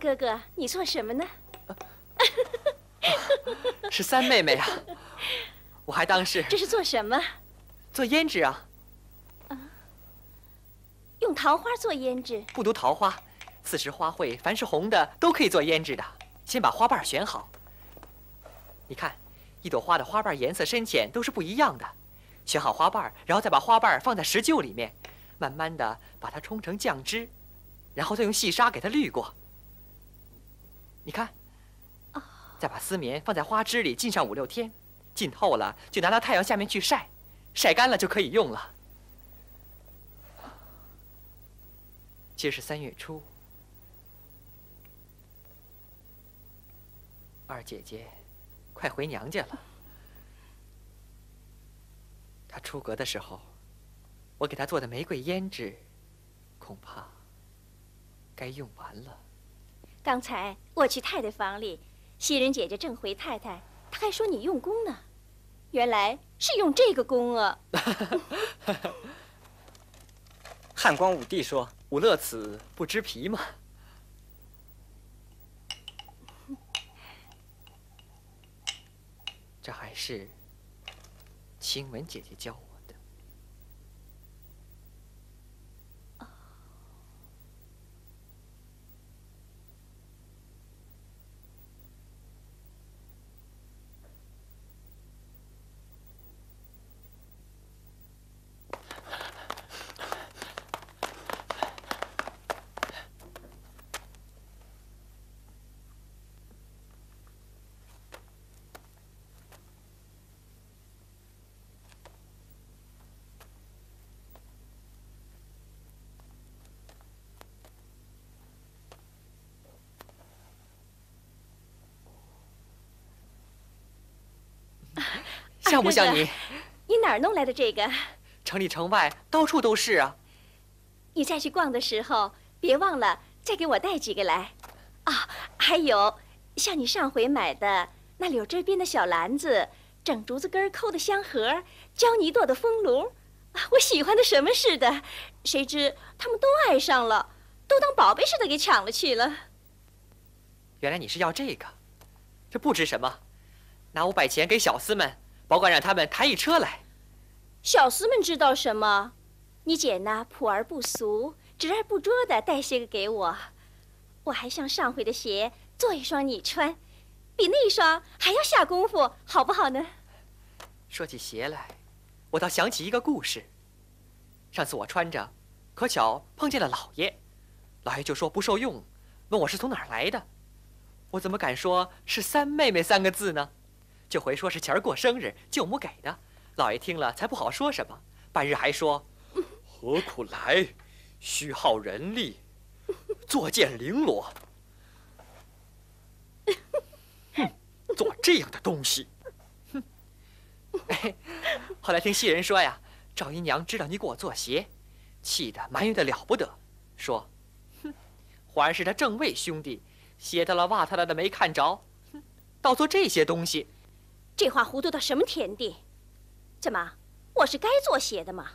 哥哥，你做什么呢？是三妹妹啊，我还当是……这是做什么？做胭脂啊。啊，用桃花做胭脂？不独桃花，此时花卉凡是红的都可以做胭脂的。先把花瓣选好。你看，一朵花的花瓣颜色深浅都是不一样的。选好花瓣，然后再把花瓣放在石臼里面，慢慢的把它冲成酱汁。 然后再用细沙给它滤过。你看，再把丝棉放在花枝里浸上5、6天，浸透了就拿到太阳下面去晒，晒干了就可以用了。今儿是3月初，二姐姐快回娘家了。她出阁的时候，我给她做的玫瑰胭脂，恐怕…… 该用完了。刚才我去太太房里，袭人姐姐正回太太，她还说你用功呢，原来是用这个功啊。汉光武帝说：“吾乐此不知疲嘛。”这还是晴雯姐姐教我。 像不像你？你哪儿弄来的这个？城里城外到处都是啊。你再去逛的时候，别忘了再给我带几个来。啊，还有，像你上回买的那柳枝边的小篮子，整竹子根抠的香盒，胶泥垛的风炉，我喜欢的什么似的。谁知他们都爱上了，都当宝贝似的给抢了去了。原来你是要这个，这不值什么，拿500钱给小厮们。 保管让他们抬一车来，小厮们知道什么？你姐呢，朴而不俗，直而不拙的带些个给我。我还像上回的鞋做一双你穿，比那一双还要下功夫，好不好呢？说起鞋来，我倒想起一个故事。上次我穿着，可巧碰见了老爷，老爷就说不受用，问我是从哪儿来的。我怎么敢说是三妹妹3个字呢？ 就回说是前儿过生日，舅母给的。老爷听了才不好说什么，半日还说：“何苦来？虚耗人力，作践绫罗。做这样的东西。”哎，后来听袭人说呀，赵姨娘知道你给我做鞋，气得埋怨的了不得，说：“皇儿是他正位兄弟，鞋他了袜他了的没看着，倒做这些东西。” 这话糊涂到什么田地？怎么，我是该做鞋的吗？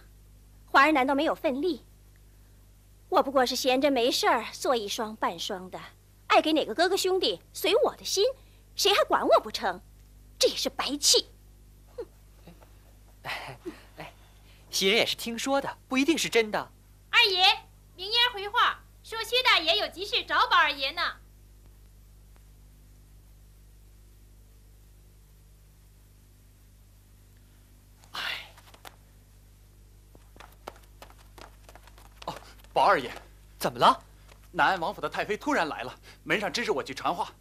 华儿难道没有奋力？我不过是闲着没事儿做一双半双的，爱给哪个哥哥兄弟随我的心，谁还管我不成？这也是白气。哎，袭人也是听说的，不一定是真的。二爷，明烟回话说薛大爷有急事找宝二爷呢。 宝二爷，怎么了？南安王府的太妃突然来了，门上指使我去传话。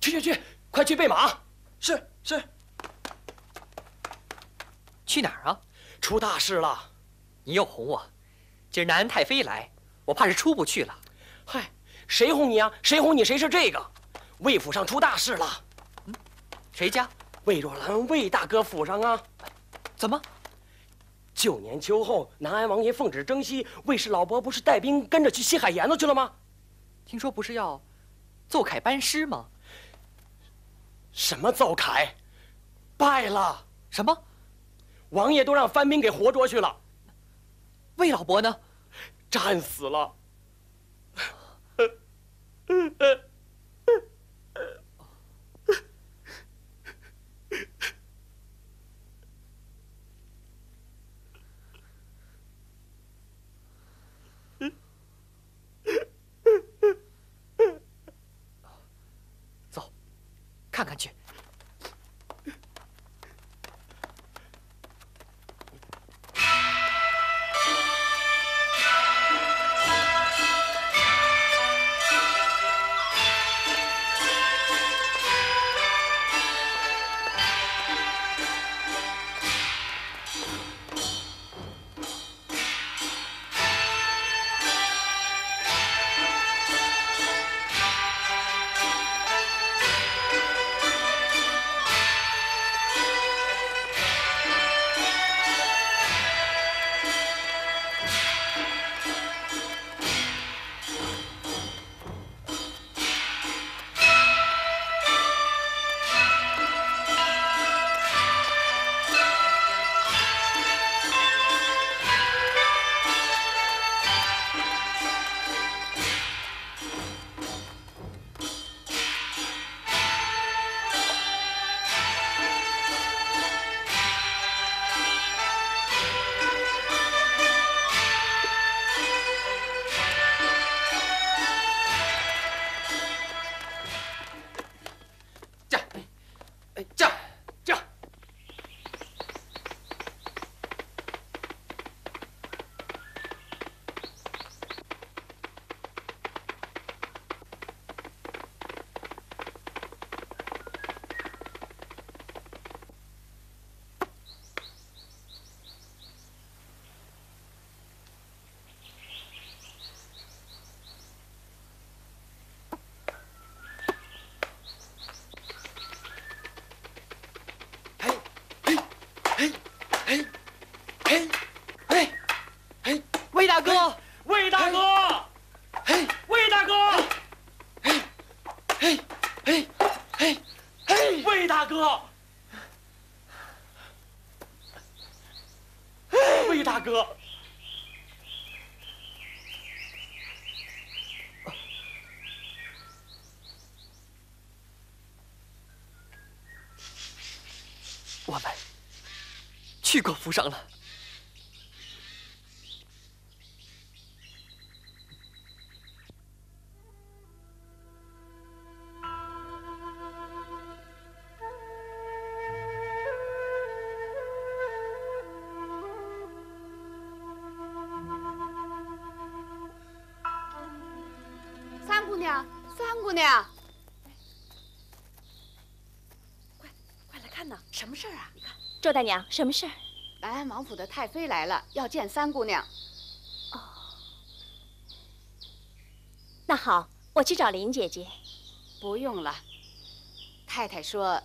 去，快去备马！是。去哪儿啊？出大事了！你又哄我。今儿南安太妃来，我怕是出不去了。嗨，谁哄你啊？谁哄你？谁是这个？魏府上出大事了。嗯，谁家？ 魏若兰，魏大哥府上啊，怎么？旧年秋后，南安王爷奉旨征西，魏氏老伯不是带兵跟着去西海沿子去了吗？听说不是要奏凯班师吗？什么奏凯？败了？什么？王爷都让番兵给活捉去了。魏老伯呢？战死了。走，看看去。 我们去过府上了。三姑娘，三姑娘。 什么事儿啊？你看，周大娘，什么事儿？南安王府的太妃来了，要见三姑娘。哦，那好，我去找林姐姐。不用了，太太说，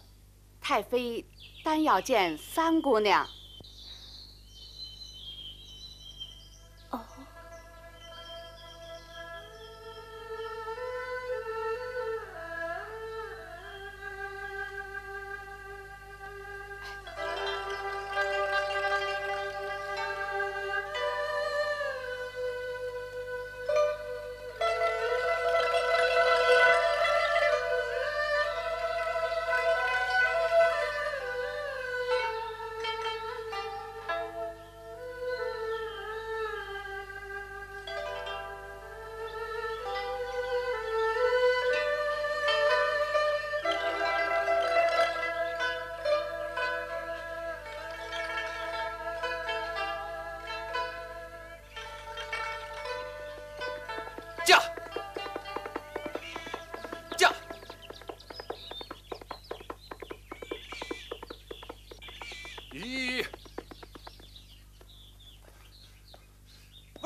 太妃单要见三姑娘。哦。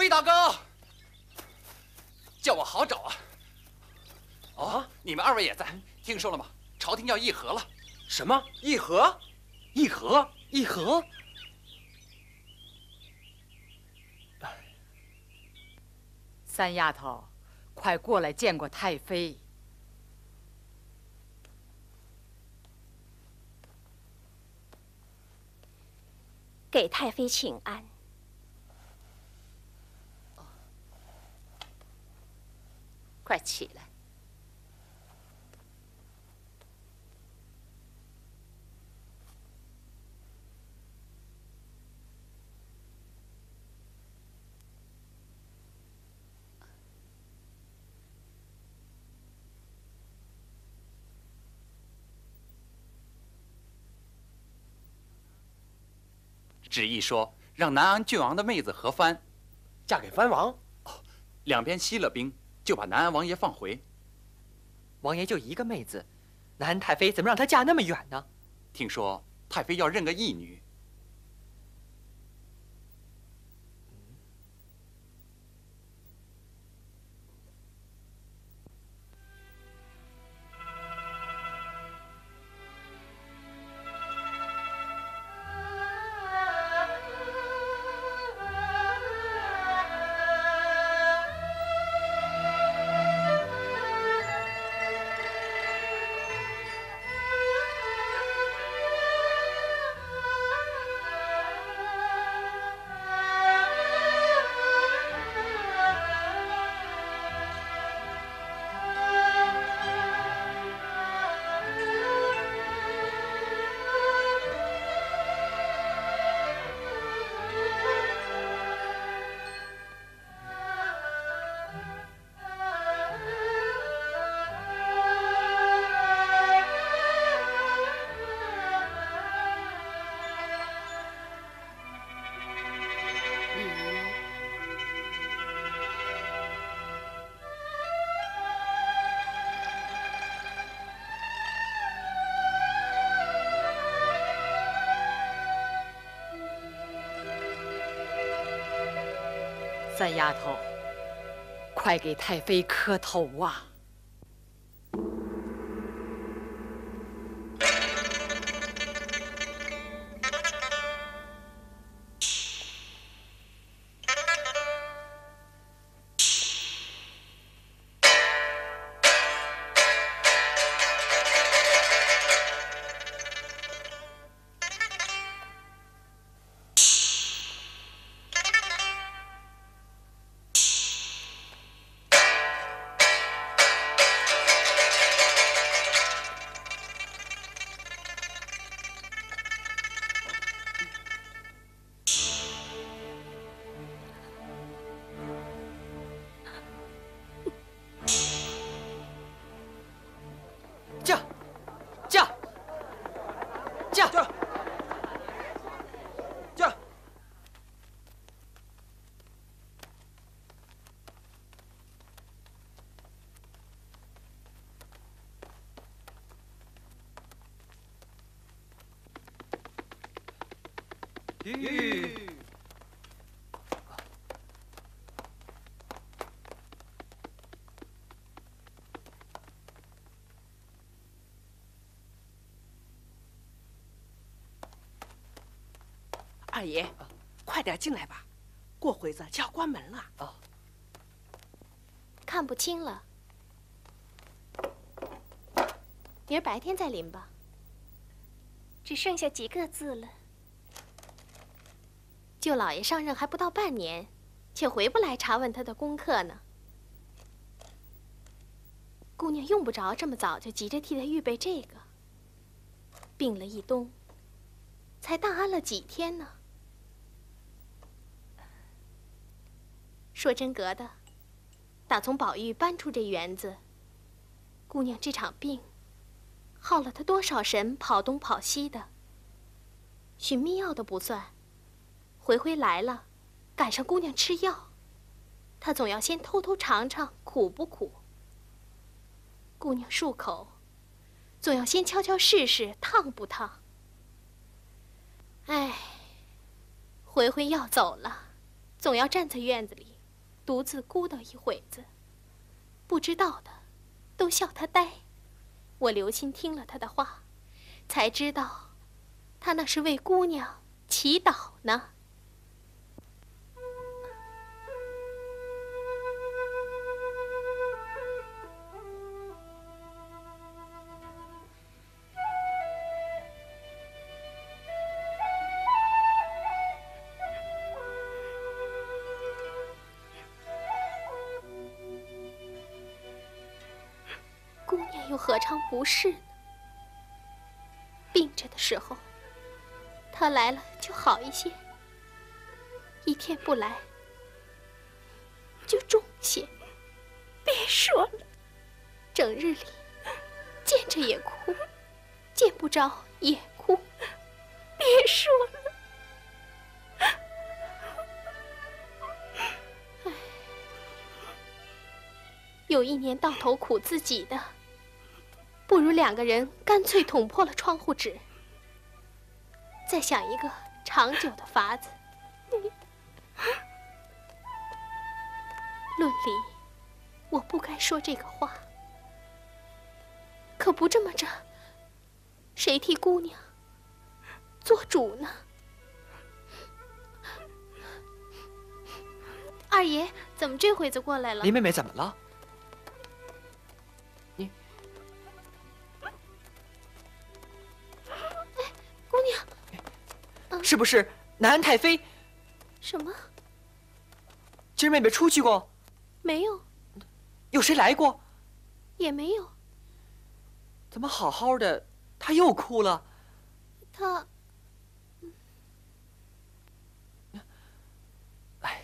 大哥，叫我好找啊！哦，你们二位也在，听说了吗？朝廷要议和了。什么议和？议和？议和？三丫头，快过来见过太妃。给太妃请安。哦，快起来。 旨意说，让南安郡王的妹子何藩嫁给藩王。哦，两边息了兵，就把南安王爷放回。王爷就一个妹子，南安太妃怎么让她嫁那么远呢？听说太妃要认个义女。三丫头，快给太妃磕头啊！ 二爷，快点进来吧，过会子就要关门了。哦，看不清了，明儿白天再临吧。只剩下几个字了。 舅老爷上任还不到半年，且回不来查问他的功课呢。姑娘用不着这么早就急着替他预备这个。病了一冬，才大安了几天呢。说真格的，打从宝玉搬出这园子，姑娘这场病，耗了她多少神，跑东跑西的。寻觅药都不算。 回回来了，赶上姑娘吃药，他总要先偷偷尝尝苦不苦。姑娘漱口，总要先悄悄试试烫不烫。哎，回回要走了，总要站在院子里，独自孤独一会子。不知道的，都笑他呆。我留心听了他的话，才知道，他那是为姑娘祈祷呢。姑娘又何尝不是呢？病着的时候，他来了就好一些；一天不来，就重些。别说了，整日里见着也哭，见不着也哭。别说了。 有一年到头苦自己的，不如两个人干脆捅破了窗户纸，再想一个长久的法子。论理，我不该说这个话，可不这么着，谁替姑娘做主呢？二爷，怎么这会子过来了？林妹妹怎么了？ 是不是南安太妃？什么？今儿妹妹出去过？没有。有谁来过？也没有。怎么好好的，她又哭了？她……哎，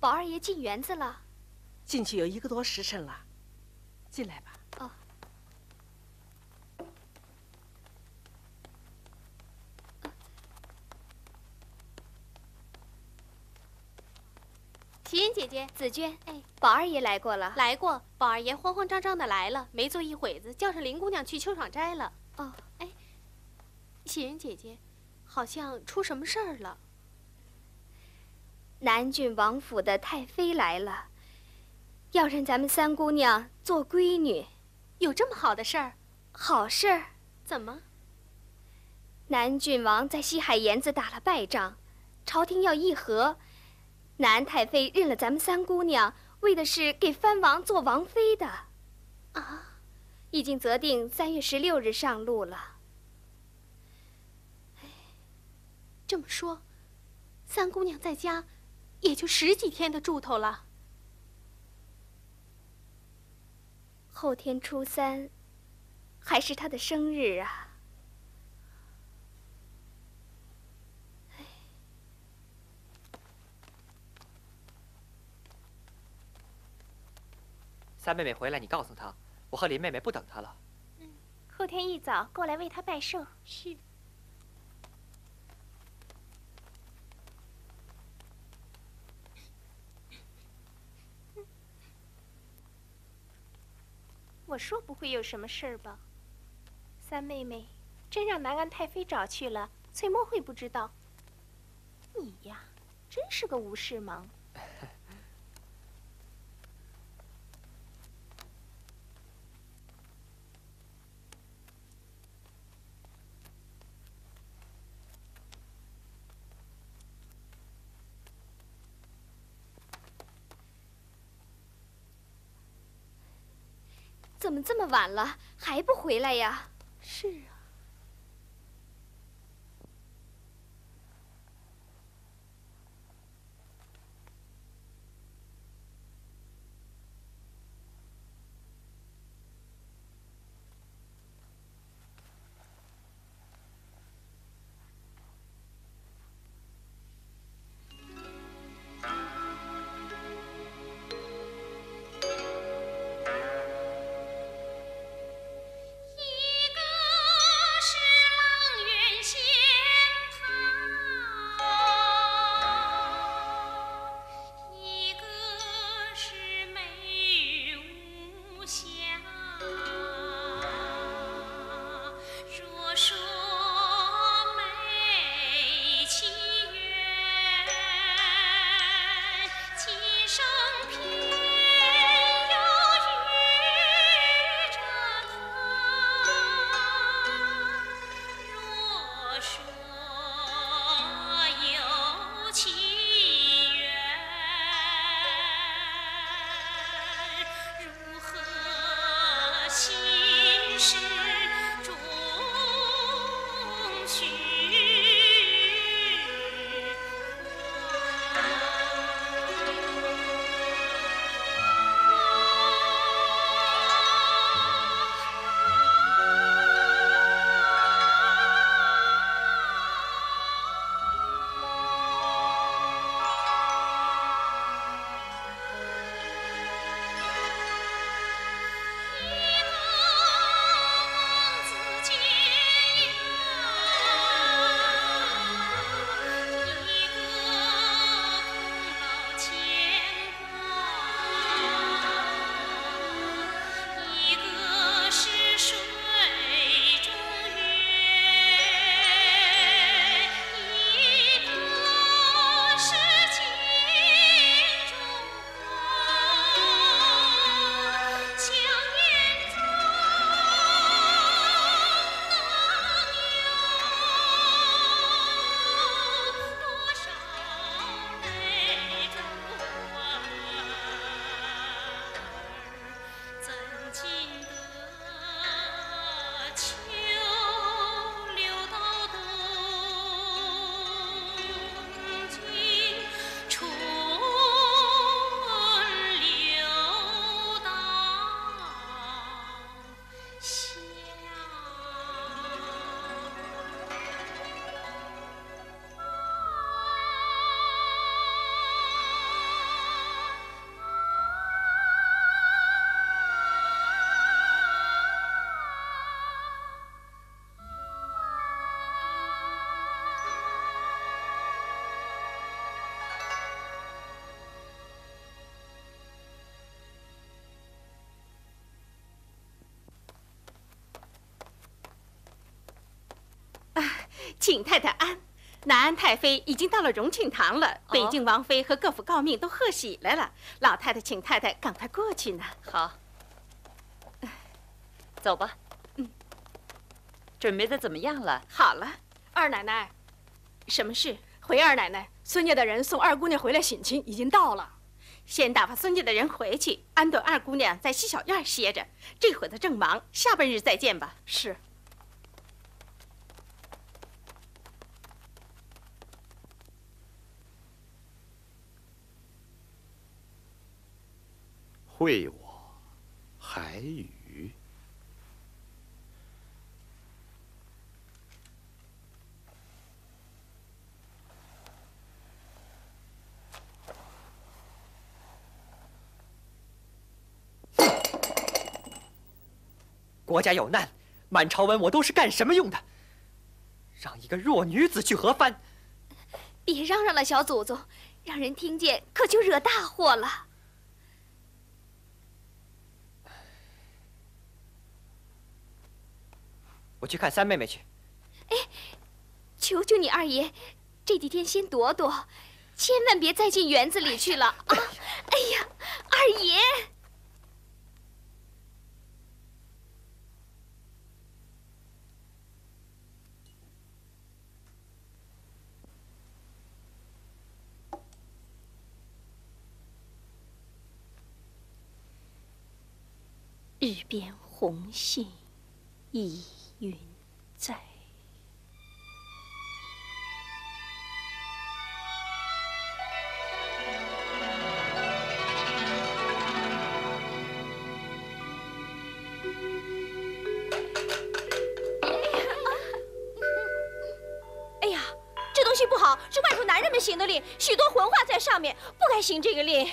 宝二爷进园子了，进去有一个多时辰了，进来吧。哦。齐云姐姐，紫娟，哎，宝二爷来过了。来过，宝二爷慌慌张张的来了，没坐一会子，叫上林姑娘去秋爽斋了。哦，哎，齐云姐姐，好像出什么事儿了。 南郡王府的太妃来了，要认咱们三姑娘做闺女，有这么好的事儿？好事儿？怎么？南郡王在西海沿子打了败仗，朝廷要议和，南太妃认了咱们三姑娘，为的是给藩王做王妃的。啊，已经择定3月16日上路了。哎，这么说，三姑娘在家。 也就十几天的住头了。后天初3，还是她的生日啊！哎，三妹妹回来，你告诉她，我和林妹妹不等她了。嗯，后天一早过来为她拜寿。是。 我说不会有什么事儿吧？三妹妹，真让南安太妃找去了，翠墨会不知道？你呀，真是个无事盲。怎么这么晚了还不回来呀？是啊。请太太安。南安太妃已经到了荣庆堂了，北静王妃和各府诰命都贺喜来了。老太太请太太赶快过去呢。好，走吧。嗯，准备的怎么样了？好了，二奶奶，什么事？回二奶奶，孙家的人送二姑娘回来省亲，已经到了。 先打发孙家的人回去，安顿二姑娘在西小院歇着。这会子正忙，下半日再见吧。是。会我，海宇。国家有难，满朝文武都是干什么用的？让一个弱女子去何番？别嚷嚷了，小祖宗，让人听见可就惹大祸了。我去看三妹妹去。哎，求求你二爷，这几天先躲躲，千万别再进园子里去了啊！哎呀，二爷。 日边红杏一云在，哎呀，这东西不好，是外头男人们行的令，许多混话在上面，不该行这个令。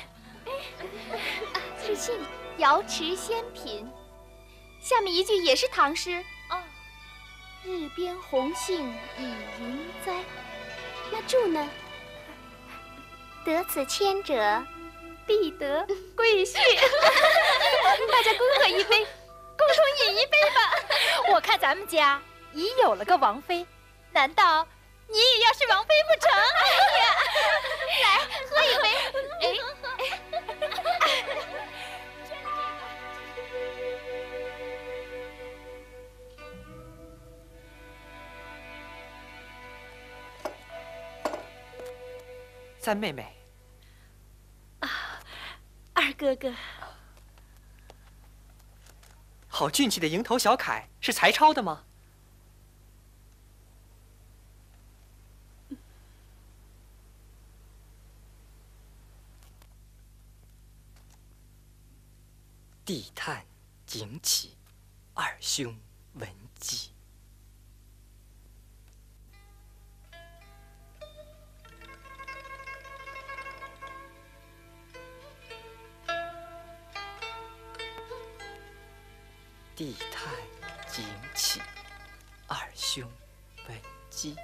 是信。 瑶池仙品，下面一句也是唐诗哦。日边红杏已云栽，那注呢？得此签者，必得贵婿。大家恭贺一杯，共同饮一杯吧。我看咱们家已有了个王妃，难道你也要是王妃不成？哎呀，来喝一杯。哎。 三妹妹，啊，二哥哥，好俊气的蝇头小楷是才抄的吗？地探景起，二兄闻鸡。 地探景起，二兄闻鸡。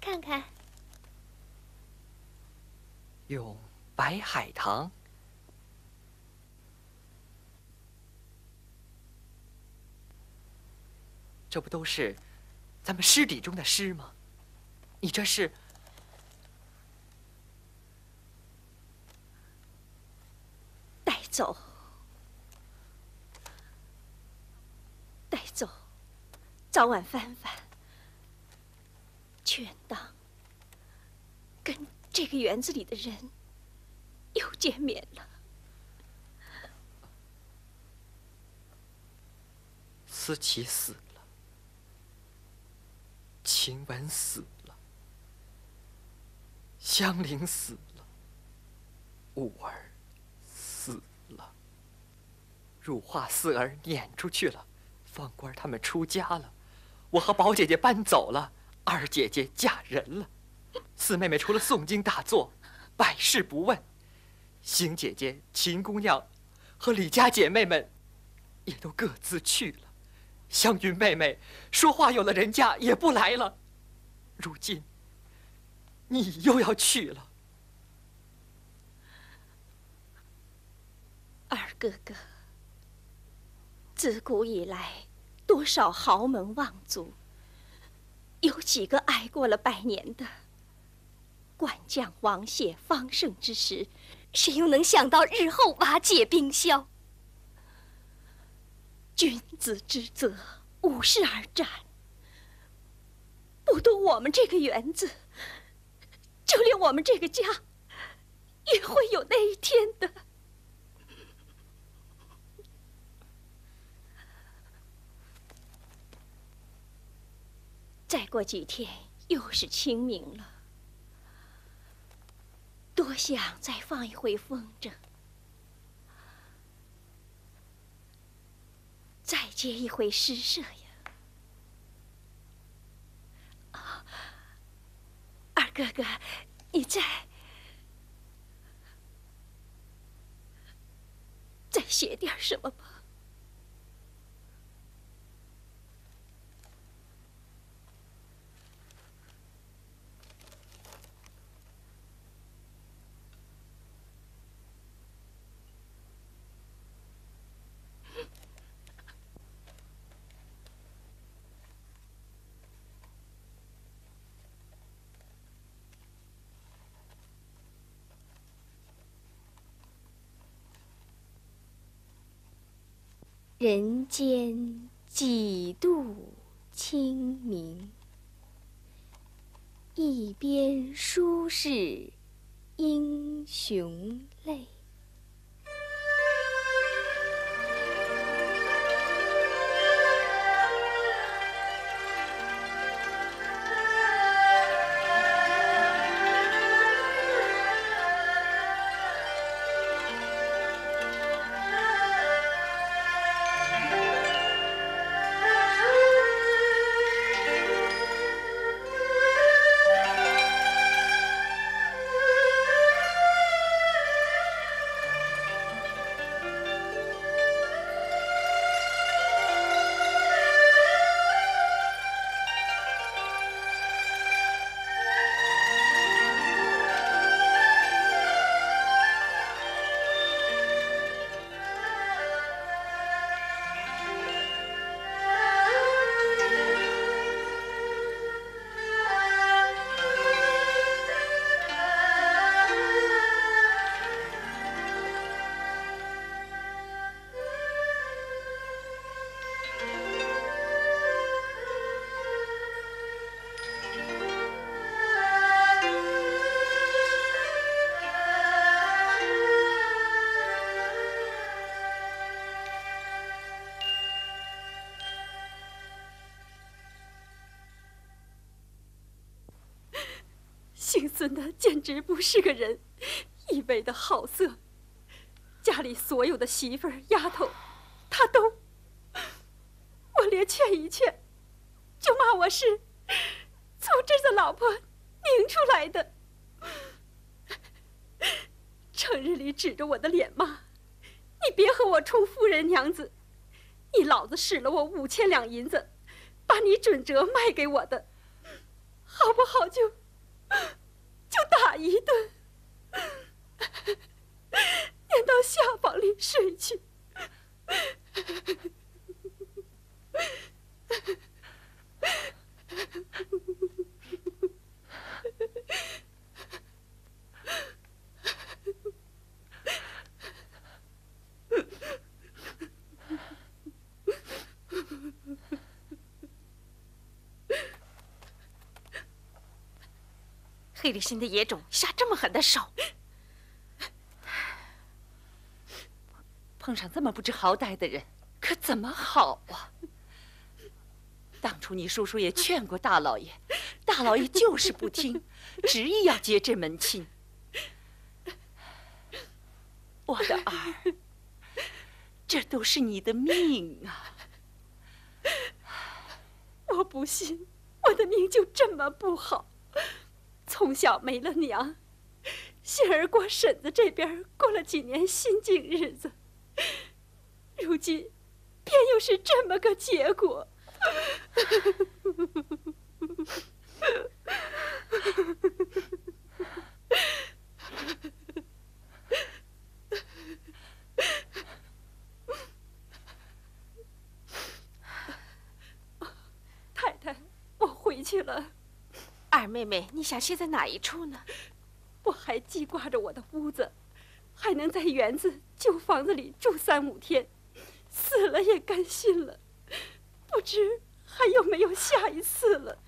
看看，咏白海棠。这不都是咱们诗底中的诗吗？你这是？带走，带走，早晚翻翻。 权当跟这个园子里的人又见面了。思琪死了，晴雯死了，香菱死了，五儿死了，汝化四儿撵出去了，方官他们出家了，我和宝姐姐搬走了，二姐姐嫁人了，四妹妹除了诵经打坐，百事不问，邢姐姐、秦姑娘和李家姐妹们也都各自去了，湘云妹妹说话有了人家也不来了，如今你又要去了。二哥哥，自古以来多少豪门望族，有几个挨过了百年的？管将王谢方盛之时，谁又能想到日后瓦解冰消？君子之责，无事而斩，不读我们这个园子，就连我们这个家也会有那一天的。再过几天又是清明了，多想再放一回风筝，再接一回诗社呀！啊，二哥哥，你再写点什么吧。人间几度清明，一边书是英雄泪。姓孙的简直不是个人，一味的好色，家里所有的媳妇儿、丫头，他都……我连劝一劝，就骂我是从这个老婆拧出来的，成日里指着我的脸骂：“你别和我充夫人娘子，你老子使了我5000两银子，把你准折卖给我的，好不好就打一顿，撵到下房里睡去。”黑里新的野种下这么狠的手，碰上这么不知好歹的人，可怎么好啊？当初你叔叔也劝过大老爷，大老爷就是不听，执意要结这门亲。我的儿，这都是你的命啊！我不信，我的命就这么不好，从小没了娘，幸而过婶子这边过了几年心境日子，如今便又是这么个结果。太太，我回去了。二妹妹，你想歇在哪一处呢？我还记挂着我的屋子，还能在园子旧房子里住3、5天，死了也甘心了。不知还有没有下一次了？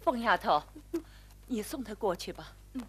凤丫头，你送她过去吧。嗯。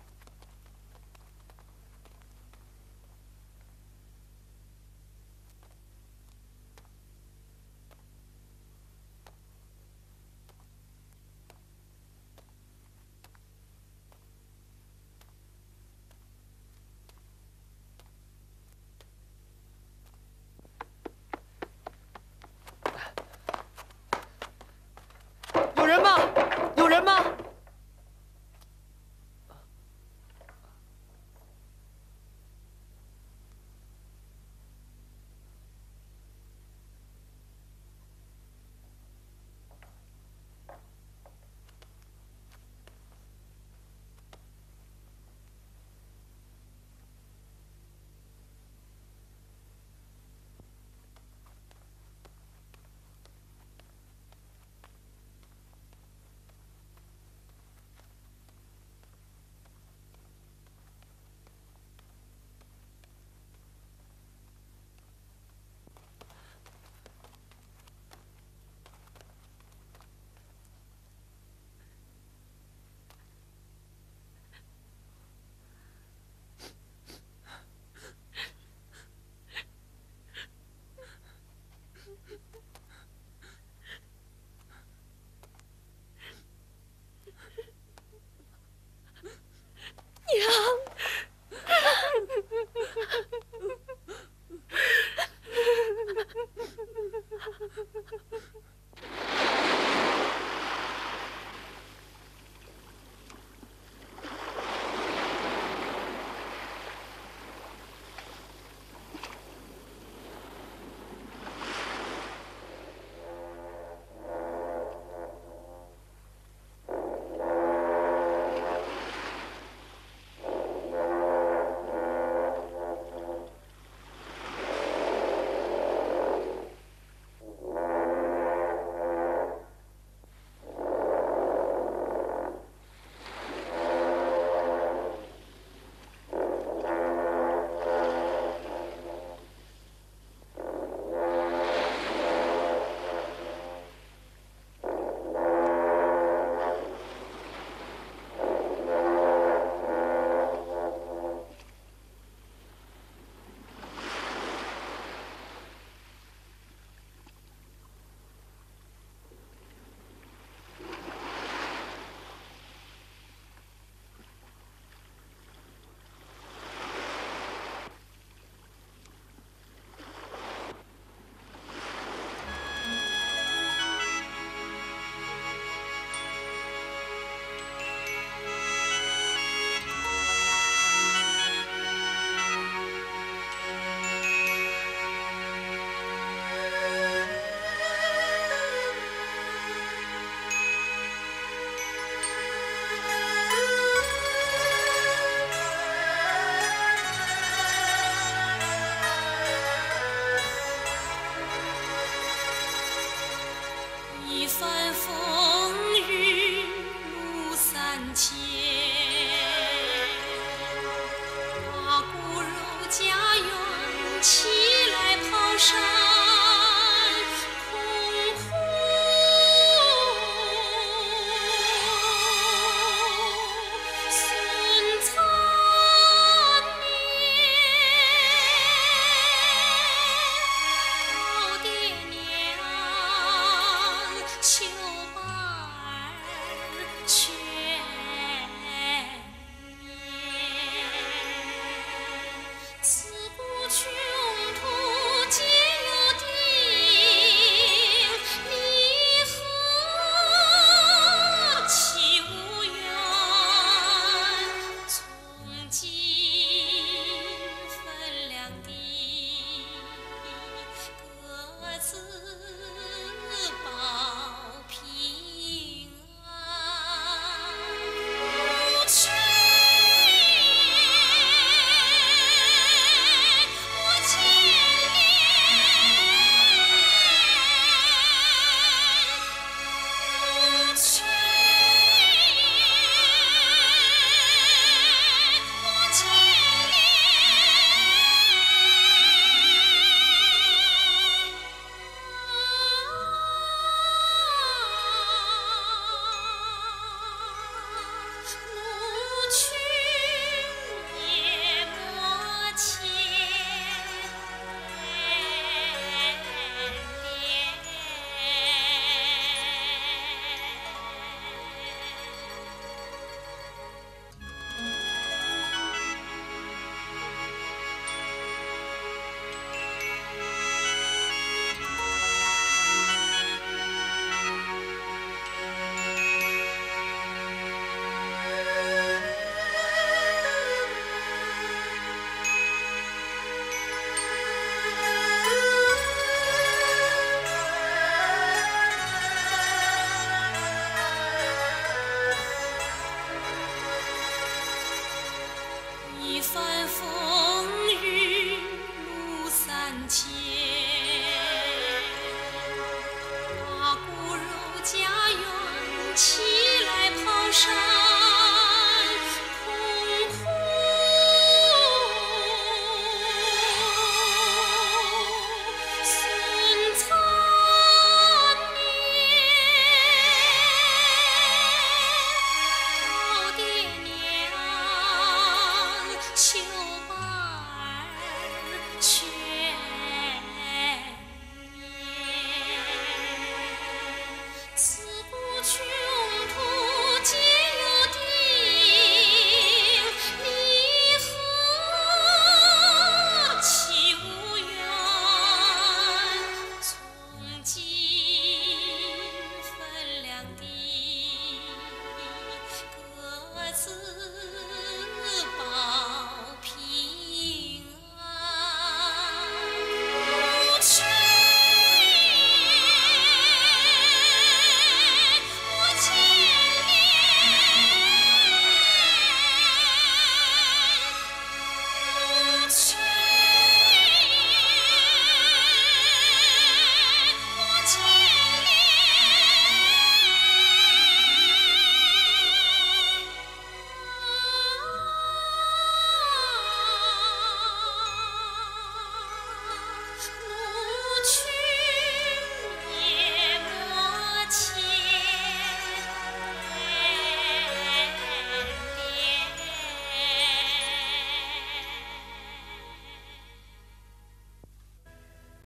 万千。